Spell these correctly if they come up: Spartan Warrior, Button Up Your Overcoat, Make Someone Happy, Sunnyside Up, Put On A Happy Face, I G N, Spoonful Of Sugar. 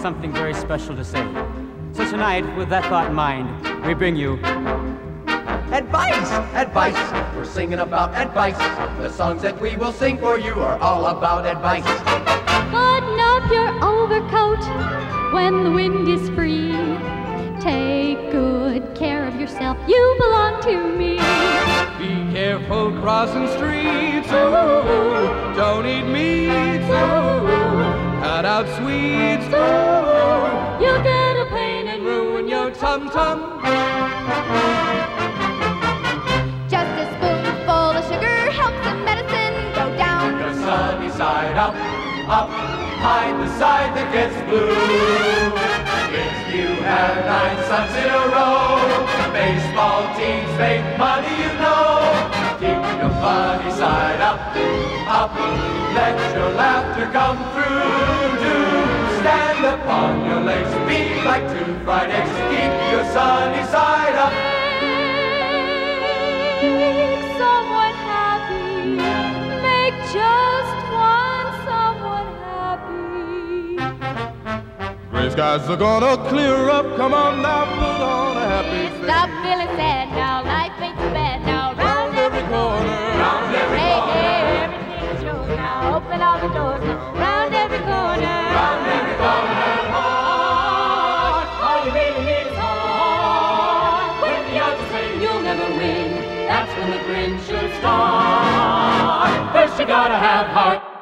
something very special to say. So tonight, with that thought in mind, we bring you Advice! Advice! We're singing about advice. The songs that we will sing for you are all about advice. Button up your overcoat when the wind is free. Take good care of yourself, you belong to me. Be careful crossing streets, oh, don't eat meat, oh, cut out sweets, oh, you'll get a pain and ruin your tum-tum. Just a spoonful of sugar helps in medicine go down. The sunny side up, up, hide the side that gets blue. If you have 9 sons in a row, baseball teams make money, you know. Keep your funny side up, up. Let your laughter come through, do. Stand upon your legs, be like 2 fried eggs. Keep your sunny side up. Make someone happy. Make just one someone happy. Gray skies are gonna clear up, come on now, put on a happy face. Stop feeling sad now, life makes you bad now. Round every corner, round every corner. Hey, hey, everything is yours now, open all the doors now. Round every corner, round every corner. Heart, all you really need is heart. When the odds are slim, you'll never win. That's when the grin should start. First you gotta have heart.